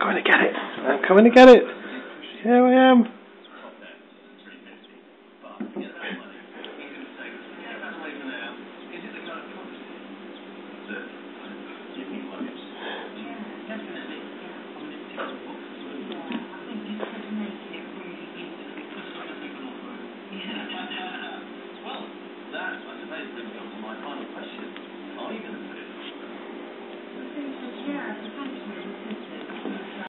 I'm coming to get it. Here I am.